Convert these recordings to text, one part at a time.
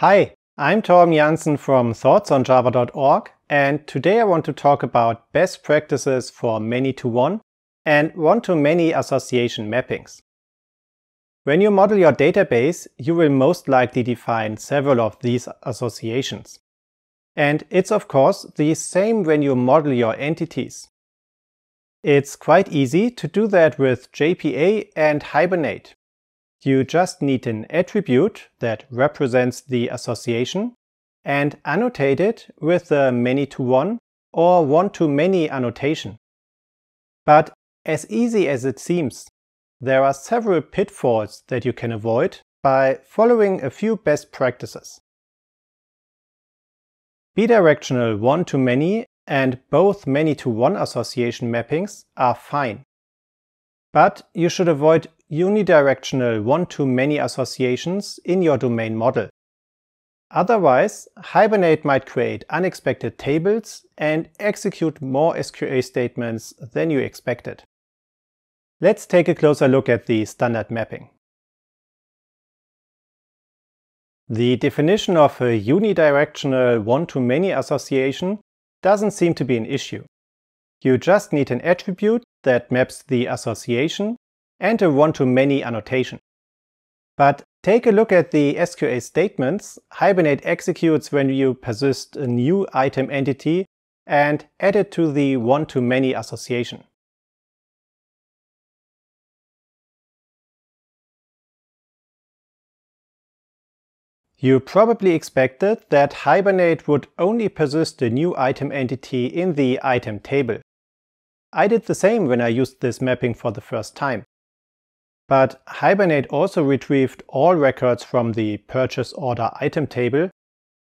Hi, I'm Thorben Janssen from ThoughtsOnJava.org, and today I want to talk about best practices for many-to-one and one-to-many association mappings. When you model your database, you will most likely define several of these associations. And it's of course the same when you model your entities. It's quite easy to do that with JPA and Hibernate. You just need an attribute that represents the association and annotate it with a many-to-one or one-to-many annotation. But as easy as it seems, there are several pitfalls that you can avoid by following a few best practices. Bidirectional one-to-many and both many-to-one association mappings are fine. But you should avoid unidirectional one-to-many associations in your domain model. Otherwise, Hibernate might create unexpected tables and execute more SQL statements than you expected. Let's take a closer look at the standard mapping. The definition of a unidirectional one-to-many association doesn't seem to be an issue. You just need an attribute that maps the association and a one-to-many annotation. But take a look at the SQL statements Hibernate executes when you persist a new item entity and add it to the one-to-many association. You probably expected that Hibernate would only persist a new item entity in the item table. I did the same when I used this mapping for the first time. But Hibernate also retrieved all records from the purchase order item table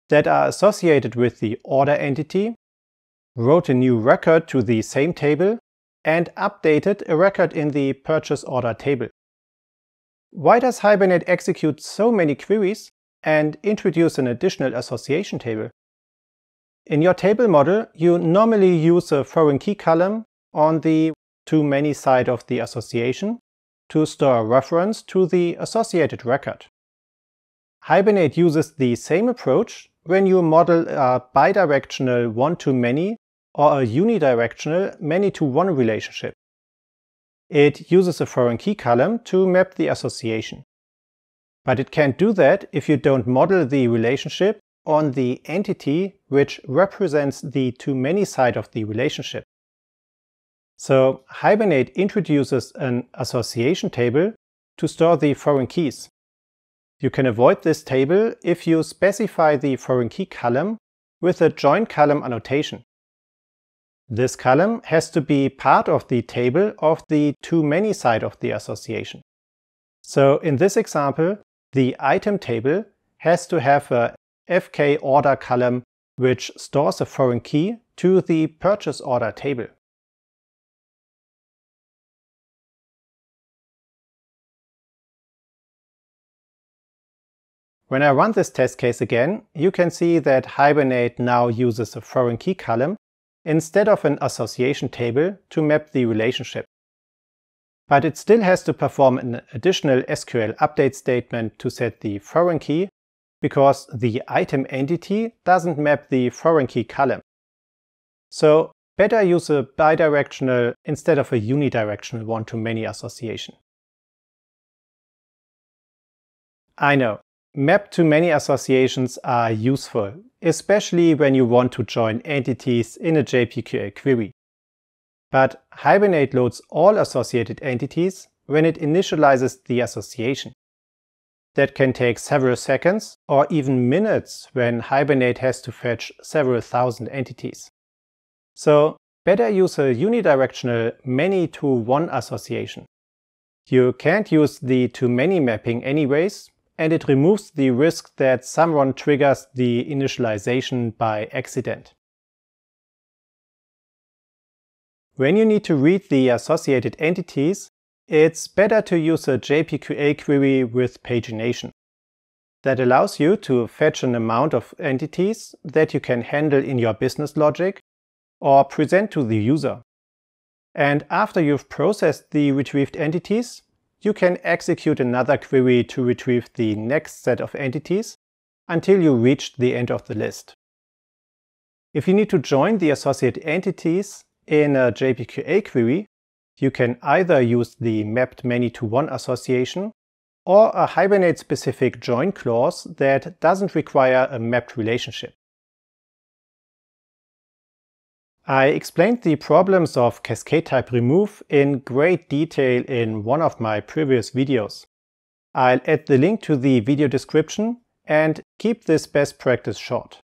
that are associated with the order entity, wrote a new record to the same table, and updated a record in the purchase order table. Why does Hibernate execute so many queries and introduce an additional association table? In your table model, you normally use a foreign key column on the to-many side of the association to store a reference to the associated record. Hibernate uses the same approach when you model a bidirectional one-to-many or a unidirectional many-to-one relationship. It uses a foreign key column to map the association. But it can't do that if you don't model the relationship on the entity which represents the to-many side of the relationship. So Hibernate introduces an association table to store the foreign keys. You can avoid this table if you specify the foreign key column with a join column annotation. This column has to be part of the table of the to-many side of the association. So in this example, the item table has to have a FK order column which stores a foreign key to the purchase order table. When I run this test case again, you can see that Hibernate now uses a foreign key column instead of an association table to map the relationship. But it still has to perform an additional SQL update statement to set the foreign key, because the item entity doesn't map the foreign key column. So better use a bidirectional instead of a unidirectional one-to-many association. I know, map-to-many associations are useful, especially when you want to join entities in a JPQL query. But Hibernate loads all associated entities when it initializes the association. That can take several seconds or even minutes when Hibernate has to fetch several thousand entities. So better use a unidirectional many-to-one association. You can't use the to-many mapping anyways, and it removes the risk that someone triggers the initialization by accident. When you need to read the associated entities, it's better to use a JPQL query with pagination. That allows you to fetch an amount of entities that you can handle in your business logic or present to the user. And after you've processed the retrieved entities, you can execute another query to retrieve the next set of entities until you reach the end of the list. If you need to join the associated entities in a JPQA query, you can either use the mapped many to one association or a Hibernate-specific join clause that doesn't require a mapped relationship. I explained the problems of CascadeType.REMOVE in great detail in one of my previous videos. I'll add the link to the video description and keep this best practice short.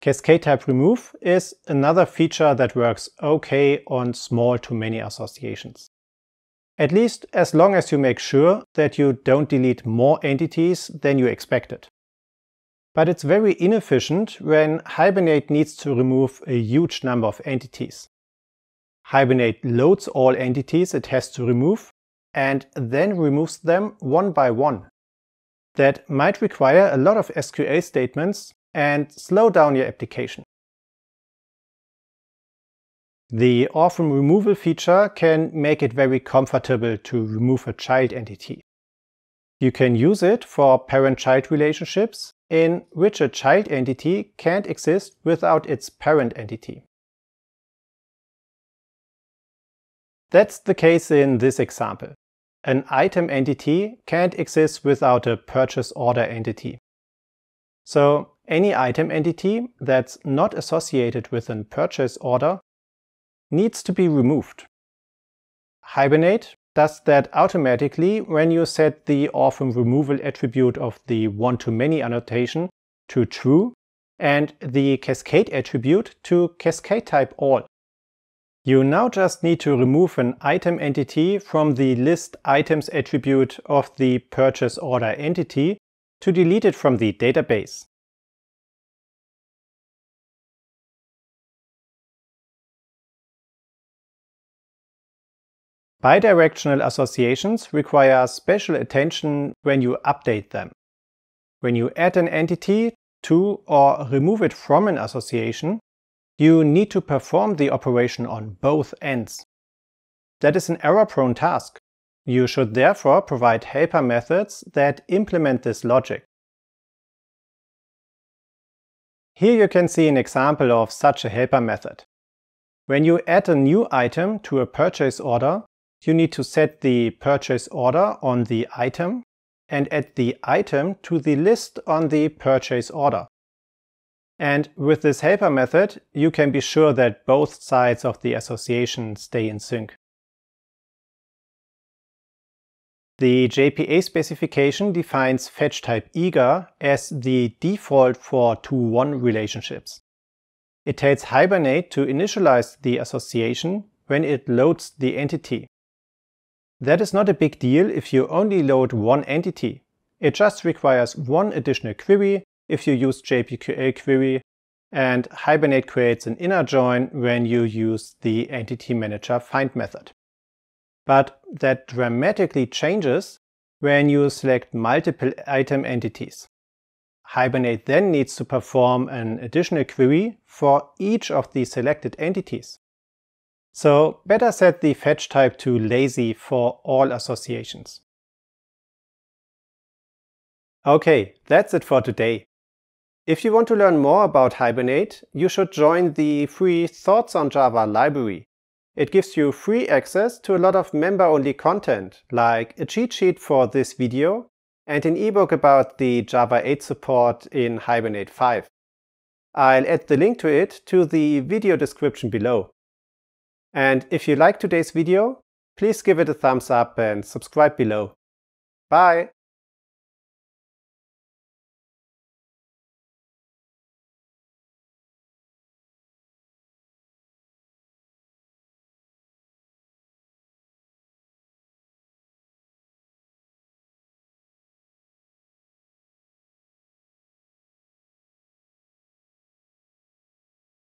CascadeType.REMOVE is another feature that works okay on small-to-many associations. At least as long as you make sure that you don't delete more entities than you expected. But it's very inefficient when Hibernate needs to remove a huge number of entities. Hibernate loads all entities it has to remove and then removes them one by one. That might require a lot of SQL statements and slow down your application. The orphan removal feature can make it very comfortable to remove a child entity. You can use it for parent-child relationships in which a child entity can't exist without its parent entity. That's the case in this example. An item entity can't exist without a purchase order entity. So any item entity that's not associated with a purchase order needs to be removed. Hibernate does that automatically when you set the orphan removal attribute of the OneToMany annotation to true and the cascade attribute to CascadeType.ALL. You now just need to remove an item entity from the list items attribute of the purchase order entity to delete it from the database. Bidirectional associations require special attention when you update them. When you add an entity to or remove it from an association, you need to perform the operation on both ends. That is an error-prone task. You should therefore provide helper methods that implement this logic. Here you can see an example of such a helper method. When you add a new item to a purchase order, you need to set the purchase order on the item and add the item to the list on the purchase order. And with this helper method, you can be sure that both sides of the association stay in sync. The JPA specification defines fetch type eager as the default for 2-1 relationships. It tells Hibernate to initialize the association when it loads the entity. That is not a big deal if you only load one entity. It just requires one additional query if you use JPQL query, and Hibernate creates an inner join when you use the EntityManager find method. But that dramatically changes when you select multiple item entities. Hibernate then needs to perform an additional query for each of the selected entities. So better set the fetch type to lazy for all associations. Okay, that's it for today. If you want to learn more about Hibernate, you should join the free Thoughts on Java library. It gives you free access to a lot of member-only content, like a cheat sheet for this video and an ebook about the Java 8 support in Hibernate 5. I'll add the link to it to the video description below. And if you like today's video, please give it a thumbs up and subscribe below. Bye!